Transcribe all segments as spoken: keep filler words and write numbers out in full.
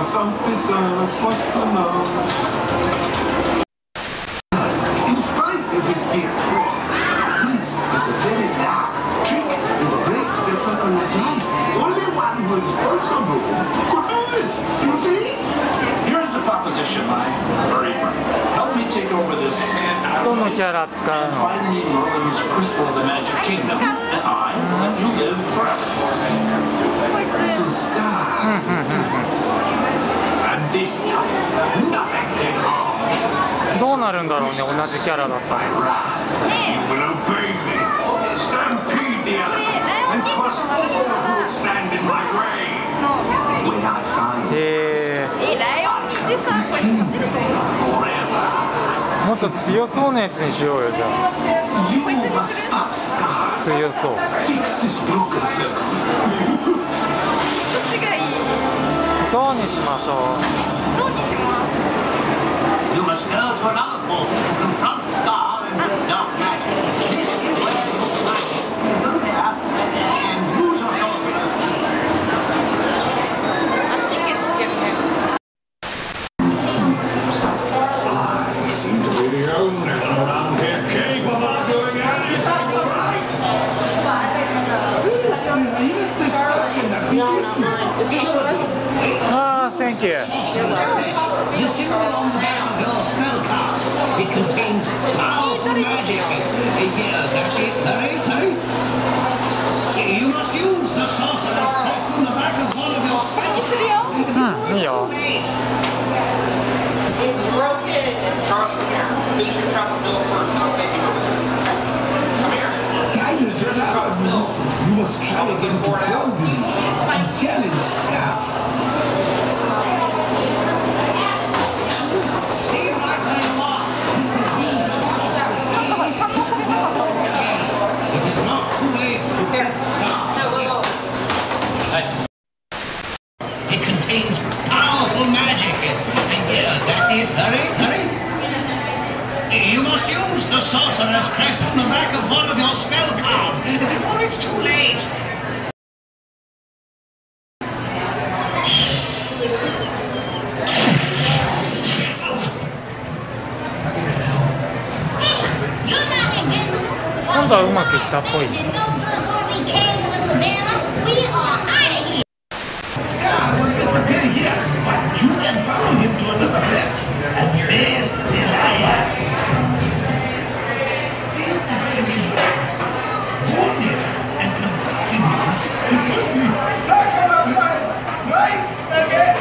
Got something so special. In spite of its being free, this is a very dark trick that breaks the circle of life. Only one who is possible could do this, you see? Here's the proposition, my furry friend. Help me take over this and find me Merlin's Crystal of the Magic Kingdom, and I will let you live forever. So star. And this time, nothing can harm you. What will happen if the same character? You will obey me, stampede the elements, and crush all who would stand in my way. When I find you, I ゾウにしましょう。ゾウにします。You must go to another form. Confront the star and his dark magic. This is where it looks like. Through the earth and use your sorcerers. I think it's different. I seem to be the only one around here capable of doing anything right. Ah, thank you. The symbol on the back of your spell card, it contains powerful magic. That's it, hurry, hurry. You must use the sorcerer's cross on the back of one of your spells. It's broken. Charlie, here. Finish your chocolate milk first, I'll take it over. Come here. Time is running out of milk. You must try again to tell me. I'm challenged now. It contains powerful magic. Yeah, that's it. Hurry, hurry. You must use the sorcerer's crest on the back of one of your spell cards before it's too late. You're not invincible. You can follow him to another place and face the lion. This is where we go. Hold him and confront him. You took me, sucker of life, right again.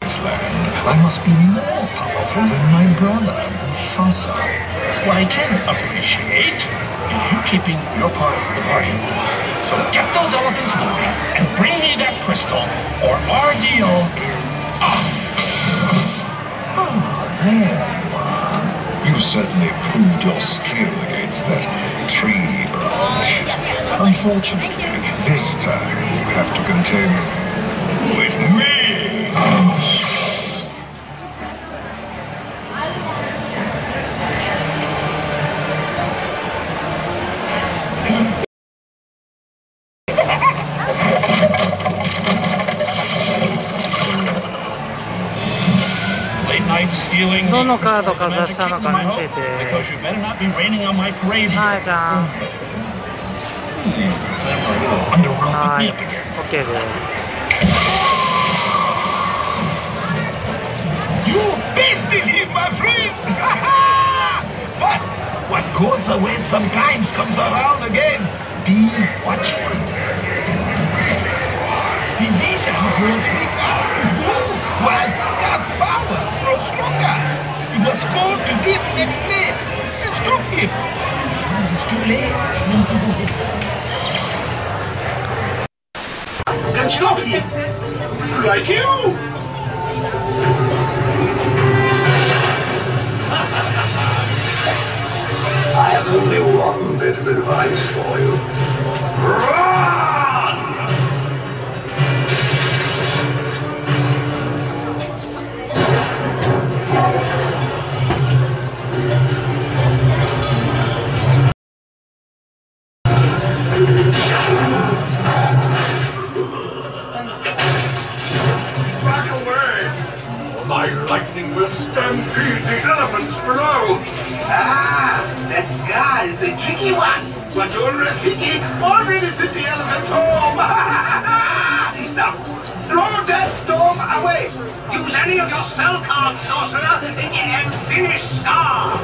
This land, I must be more powerful than my brother, Mufasa, who I can appreciate if you keeping your part of the party. So get those elephants moving and bring me that crystal, or our deal is up. Oh, there you are. You certainly proved your skill against that tree branch. Unfortunately, this time you have to contend with me. Oh. Because you better not be raining on my parade. Okay. You bested him, my friend. But what goes away sometimes comes around again. Be watchful. Division grows weaker. While Scar's powers grow stronger, you must go to this next place and stop him. It's too late. You can stop him, like you. I have only one bit of advice for you. Run! Ah, that scar is a tricky one. But old Rafiki already set the elephant's home. Now, blow that storm away. Use any of your spell cards, sorcerer, and finish Scar.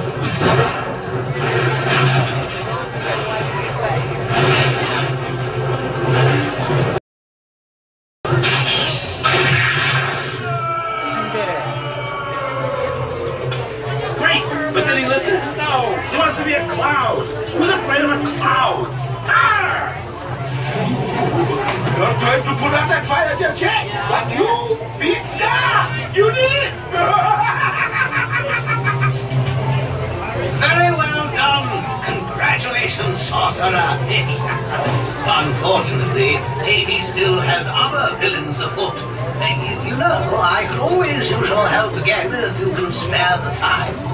Sorcerer. Unfortunately, Davy still has other villains afoot. You know, I can always use your help again if you can spare the time.